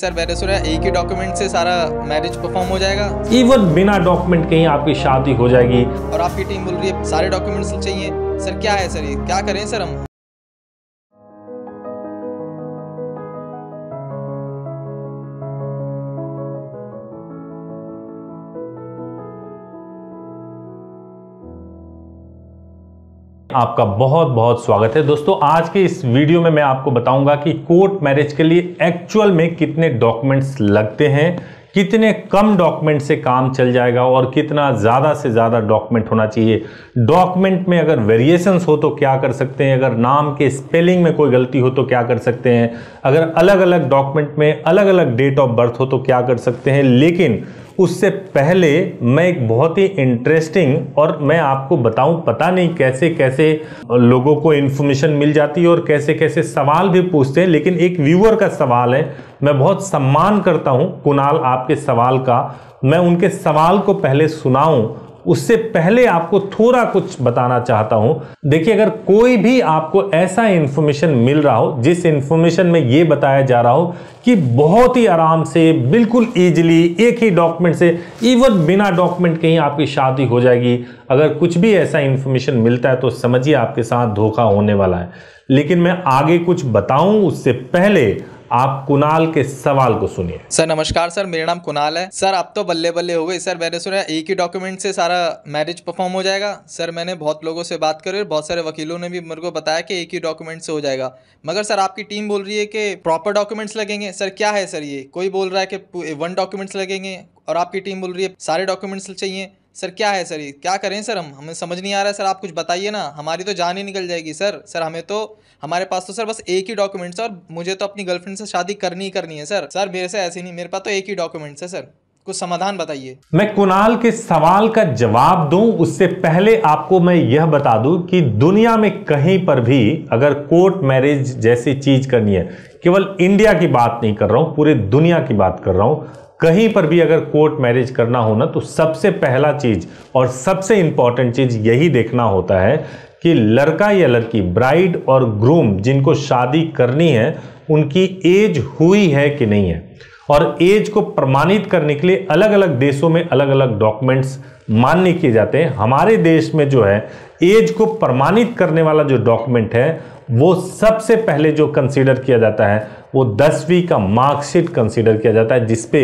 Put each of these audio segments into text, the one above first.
Sir मैंने सुना एक ही डॉक्यूमेंट से सारा मैरिज परफॉर्म हो जाएगा, इवन बिना डॉक्यूमेंट के ही आपकी शादी हो जाएगी। और आपकी टीम बोल रही है सारे डॉक्यूमेंट्स चाहिए। सर क्या है सर, ये क्या करें सर हम? आपका बहुत बहुत स्वागत है दोस्तों। आज के इस वीडियो में मैं आपको बताऊंगा कि कोर्ट मैरिज के लिए एक्चुअल में कितने डॉक्यूमेंट्स लगते हैं, कितने कम डॉक्यूमेंट से काम चल जाएगा और कितना ज़्यादा से ज़्यादा डॉक्यूमेंट होना चाहिए। डॉक्यूमेंट में अगर वेरिएशंस हो तो क्या कर सकते हैं, अगर नाम के स्पेलिंग में कोई गलती हो तो क्या कर सकते हैं, अगर अलग अलग डॉक्यूमेंट में अलग अलग डेट ऑफ बर्थ हो तो क्या कर सकते हैं। लेकिन उससे पहले मैं एक बहुत ही इंटरेस्टिंग और मैं आपको बताऊं, पता नहीं कैसे कैसे लोगों को इन्फॉर्मेशन मिल जाती है और कैसे कैसे सवाल भी पूछते हैं। लेकिन एक व्यूअर का सवाल है, मैं बहुत सम्मान करता हूं कुणाल आपके सवाल का। मैं उनके सवाल को पहले सुनाऊं उससे पहले आपको थोड़ा कुछ बताना चाहता हूं। देखिए, अगर कोई भी आपको ऐसा इन्फॉर्मेशन मिल रहा हो जिस इन्फॉर्मेशन में ये बताया जा रहा हो कि बहुत ही आराम से, बिल्कुल ईजिली, एक ही डॉक्यूमेंट से, इवन बिना डॉक्यूमेंट के ही आपकी शादी हो जाएगी, अगर कुछ भी ऐसा इन्फॉर्मेशन मिलता है तो समझिए आपके साथ धोखा होने वाला है। लेकिन मैं आगे कुछ बताऊं उससे पहले आप कुणाल के सवाल को सुनिए। सर नमस्कार, सर मेरा नाम कुणाल है। सर आप तो बल्ले बल्ले हो गए। सर मैंने सुना एक ही डॉक्यूमेंट से सारा मैरिज परफॉर्म हो जाएगा। सर मैंने बहुत लोगों से बात करी और बहुत सारे वकीलों ने भी मेरे को बताया कि एक ही डॉक्यूमेंट से हो जाएगा, मगर सर आपकी टीम बोल रही है कि प्रॉपर डॉक्यूमेंट्स लगेंगे। सर क्या है सर ये, कोई बोल रहा है कि 1 डॉक्यूमेंट्स लगेंगे और आपकी टीम बोल रही है सारे डॉक्यूमेंट्स चाहिए। सर क्या है सर ये, क्या करें सर हम? हमें समझ नहीं आ रहा है सर, आप कुछ बताइए ना, हमारी तो जान ही निकल जाएगी सर। सर हमें तो, हमारे पास तो सर बस एक ही डॉक्यूमेंट्स है और मुझे तो अपनी गर्लफ्रेंड से शादी करनी ही करनी है सर। सर मेरे से ऐसे नहीं, मेरे पास तो एक ही डॉक्यूमेंट्स है सर, कुछ समाधान बताइए। मैं कुणाल के सवाल का जवाब दूं उससे पहले आपको मैं यह बता दूं कि दुनिया में कहीं पर भी अगर कोर्ट मैरिज जैसी चीज करनी है, केवल इंडिया की बात नहीं कर रहा हूं, पूरे दुनिया की बात कर रहा हूं, कहीं पर भी अगर कोर्ट मैरिज करना हो ना तो सबसे पहला चीज़ और सबसे इम्पॉर्टेंट चीज़ यही देखना होता है कि लड़का या लड़की, ब्राइड और ग्रूम जिनको शादी करनी है, उनकी एज हुई है कि नहीं है। और एज को प्रमाणित करने के लिए अलग अलग देशों में अलग अलग डॉक्यूमेंट्स मान्य किए जाते हैं। हमारे देश में जो है एज को प्रमाणित करने वाला जो डॉक्यूमेंट है वो सबसे पहले जो कंसीडर किया जाता है वो 10वीं का मार्कशीट कंसीडर किया जाता है जिस पे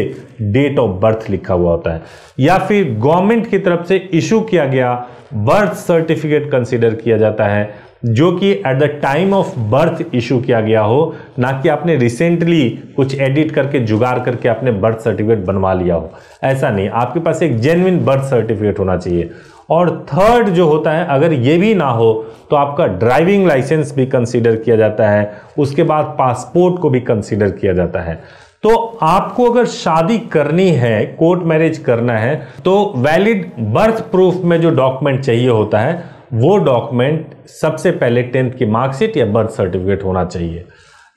डेट ऑफ बर्थ लिखा हुआ होता है, या फिर गवर्नमेंट की तरफ से इशू किया गया बर्थ सर्टिफिकेट कंसीडर किया जाता है जो कि at the time of birth issue किया गया हो, ना कि आपने रिसेंटली कुछ एडिट करके जुगाड़ करके आपने बर्थ सर्टिफिकेट बनवा लिया हो। ऐसा नहीं, आपके पास एक जेन्युइन बर्थ सर्टिफिकेट होना चाहिए। और थर्ड जो होता है, अगर ये भी ना हो तो आपका ड्राइविंग लाइसेंस भी कंसीडर किया जाता है, उसके बाद पासपोर्ट को भी कंसीडर किया जाता है। तो आपको अगर शादी करनी है, कोर्ट मैरिज करना है, तो वैलिड बर्थ प्रूफ में जो डॉक्यूमेंट चाहिए होता है वो डॉक्यूमेंट सबसे पहले 10th की मार्कशीट या बर्थ सर्टिफिकेट होना चाहिए।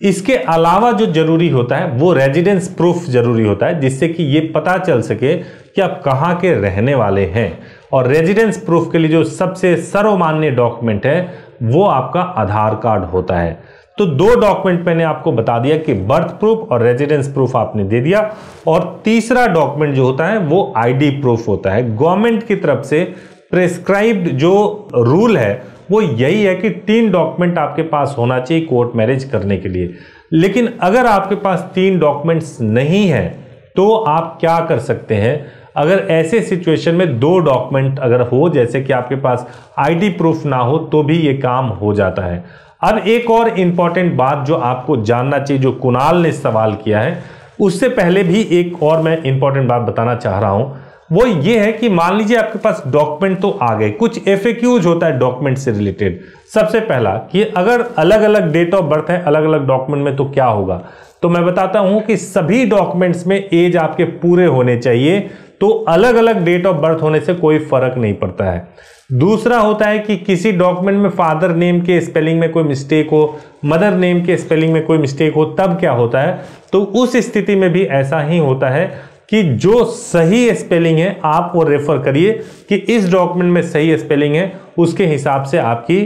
इसके अलावा जो जरूरी होता है वो रेजिडेंस प्रूफ जरूरी होता है जिससे कि ये पता चल सके कि आप कहाँ के रहने वाले हैं। और रेजिडेंस प्रूफ के लिए जो सबसे सर्वमान्य डॉक्यूमेंट है वो आपका आधार कार्ड होता है। तो 2 डॉक्यूमेंट मैंने आपको बता दिया कि बर्थ प्रूफ और रेजिडेंस प्रूफ आपने दे दिया। और तीसरा डॉक्यूमेंट जो होता है वो आईडी प्रूफ होता है। गवर्नमेंट की तरफ से प्रेस्क्राइब्ड जो रूल है वो यही है कि 3 डॉक्यूमेंट आपके पास होना चाहिए कोर्ट मैरिज करने के लिए। लेकिन अगर आपके पास 3 डॉक्यूमेंट्स नहीं है तो आप क्या कर सकते हैं, अगर ऐसे सिचुएशन में 2 डॉक्यूमेंट अगर हो, जैसे कि आपके पास आईडी प्रूफ ना हो तो भी ये काम हो जाता है। अब एक और इम्पॉर्टेंट बात जो आपको जानना चाहिए, जो कुणाल ने सवाल किया है, उससे पहले भी एक और मैं इम्पॉर्टेंट बात बताना चाह रहा हूँ। वो ये है कि मान लीजिए आपके पास डॉक्यूमेंट तो आ गए, कुछ FAQs होता है डॉक्यूमेंट से रिलेटेड। सबसे पहला कि अगर अलग अलग डेट ऑफ बर्थ है अलग अलग डॉक्यूमेंट में तो क्या होगा, तो मैं बताता हूं कि सभी डॉक्यूमेंट्स में एज आपके पूरे होने चाहिए, तो अलग अलग डेट ऑफ बर्थ होने से कोई फर्क नहीं पड़ता है। दूसरा होता है कि किसी डॉक्यूमेंट में फादर नेम के स्पेलिंग में कोई मिस्टेक हो, मदर नेम के स्पेलिंग में कोई मिस्टेक हो, तब क्या होता है, तो उस स्थिति में भी ऐसा ही होता है कि जो सही स्पेलिंग है आप वो रेफर करिए कि इस डॉक्यूमेंट में सही स्पेलिंग है, उसके हिसाब से आपकी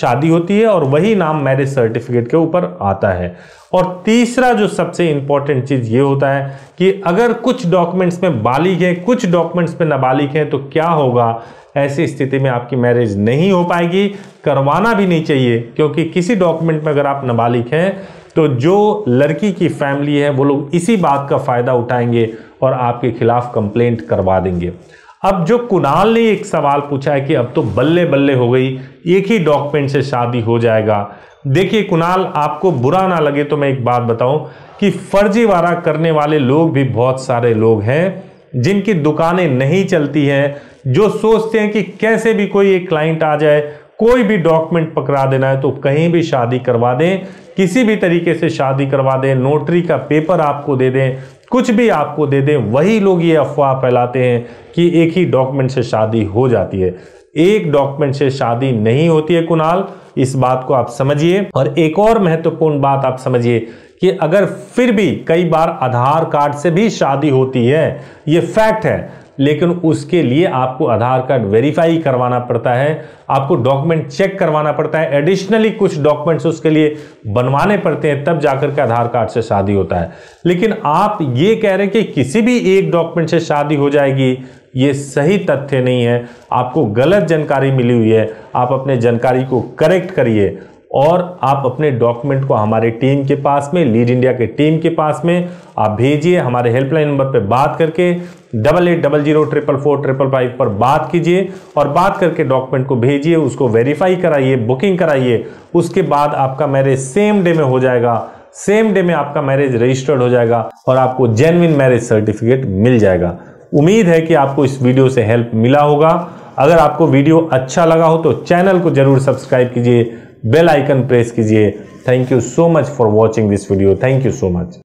शादी होती है और वही नाम मैरिज सर्टिफिकेट के ऊपर आता है। और तीसरा जो सबसे इम्पॉर्टेंट चीज़ ये होता है कि अगर कुछ डॉक्यूमेंट्स में बालिग है, कुछ डॉक्यूमेंट्स में नाबालिग है, तो क्या होगा? ऐसी स्थिति में आपकी मैरिज नहीं हो पाएगी, करवाना भी नहीं चाहिए, क्योंकि किसी डॉक्यूमेंट में अगर आप नाबालिग हैं तो जो लड़की की फैमिली है वो लोग इसी बात का फ़ायदा उठाएंगे और आपके खिलाफ कंप्लेंट करवा देंगे। अब जो कुणाल ने एक सवाल पूछा है कि अब तो बल्ले बल्ले हो गई, एक ही डॉक्यूमेंट से शादी हो जाएगा। देखिए कुणाल, आपको बुरा ना लगे तो मैं एक बात बताऊं कि फर्जीवाड़ा करने वाले लोग भी बहुत सारे लोग हैं जिनकी दुकानें नहीं चलती हैं, जो सोचते हैं कि कैसे भी कोई एक क्लाइंट आ जाए, कोई भी डॉक्यूमेंट पकड़ा देना है तो कहीं भी शादी करवा दें, किसी भी तरीके से शादी करवा दें, नोटरी का पेपर आपको दे दें, कुछ भी आपको दे दें। वही लोग ये अफवाह फैलाते हैं कि एक ही डॉक्यूमेंट से शादी हो जाती है। एक डॉक्यूमेंट से शादी नहीं होती है कुणाल, इस बात को आप समझिए। और एक और महत्वपूर्ण बात आप समझिए कि अगर फिर भी कई बार आधार कार्ड से भी शादी होती है, ये फैक्ट है, लेकिन उसके लिए आपको आधार कार्ड वेरीफाई करवाना पड़ता है, आपको डॉक्यूमेंट चेक करवाना पड़ता है, एडिशनली कुछ डॉक्यूमेंट्स उसके लिए बनवाने पड़ते हैं, तब जाकर के आधार कार्ड से शादी होता है। लेकिन आप ये कह रहे हैं कि किसी भी एक डॉक्यूमेंट से शादी हो जाएगी, ये सही तथ्य नहीं है। आपको गलत जानकारी मिली हुई है, आप अपने जानकारी को करेक्ट करिए और आप अपने डॉक्यूमेंट को हमारे टीम के पास में, लीड इंडिया के टीम के पास में आप भेजिए। हमारे हेल्पलाइन नंबर पे बात करके 8800 444 555 पर बात कीजिए और बात करके डॉक्यूमेंट को भेजिए, उसको वेरीफाई कराइए, बुकिंग कराइए। उसके बाद आपका मैरिज सेम डे में हो जाएगा, सेम डे में आपका मैरिज रजिस्टर्ड हो जाएगा और आपको जेन्युइन मैरिज सर्टिफिकेट मिल जाएगा। उम्मीद है कि आपको इस वीडियो से हेल्प मिला होगा। अगर आपको वीडियो अच्छा लगा हो तो चैनल को जरूर सब्सक्राइब कीजिए, बेल आइकन प्रेस कीजिए। Thank you so much for watching this video. Thank you so much.